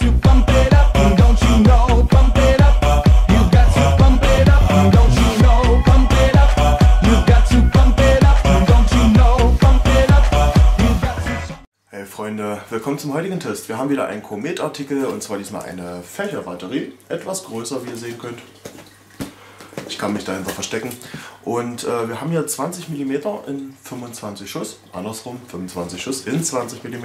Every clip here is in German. Hey Freunde, willkommen zum heutigen Test. Wir haben wieder einen Comet-Artikel und zwar diesmal eine Fächerbatterie, etwas größer, wie ihr sehen könnt. Ich kann mich dahinter verstecken. Und wir haben hier 20 mm in 25 Schuss, andersrum 25 Schuss in 20 mm.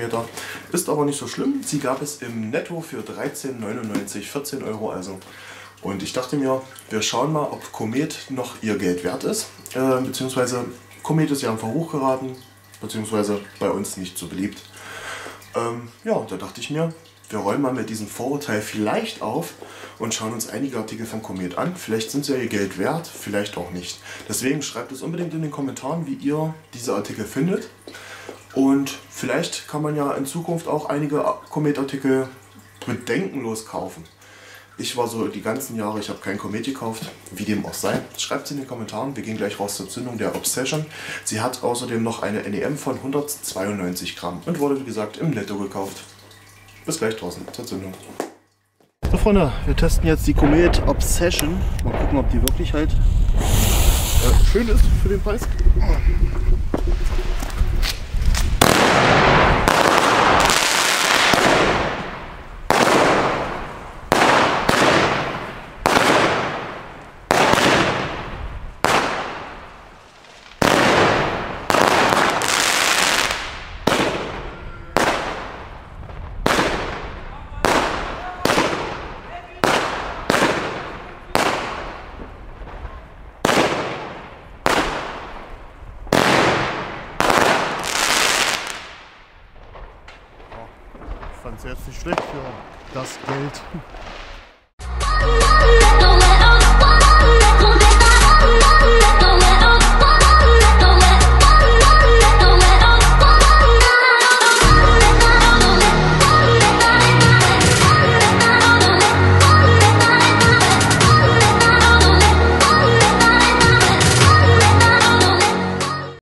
Ist aber nicht so schlimm, sie gab es im Netto für 13,99, 14 Euro also. Und ich dachte mir, wir schauen mal, ob Comet noch ihr Geld wert ist. Beziehungsweise Comet ist ja einfach hochgeraten, beziehungsweise bei uns nicht so beliebt. Ja, da dachte ich mir, wir räumen mal mit diesem Vorurteil vielleicht auf und schauen uns einige Artikel von Comet an. Vielleicht sind sie ja ihr Geld wert, vielleicht auch nicht. Deswegen schreibt es unbedingt in den Kommentaren, wie ihr diese Artikel findet. Und vielleicht kann man ja in Zukunft auch einige Comet-Artikel bedenkenlos kaufen. Ich war so die ganzen Jahre, ich habe keinen Comet gekauft, wie dem auch sei. Schreibt es in den Kommentaren, wir gehen gleich raus zur Zündung der Obsession. Sie hat außerdem noch eine NEM von 192 Gramm und wurde, wie gesagt, im Netto gekauft. Bis gleich draußen zur Zündung. So Freunde, wir testen jetzt die Comet Obsession. Mal gucken, ob die wirklich halt schön ist für den Preis. Jetzt nicht schlecht für das Geld.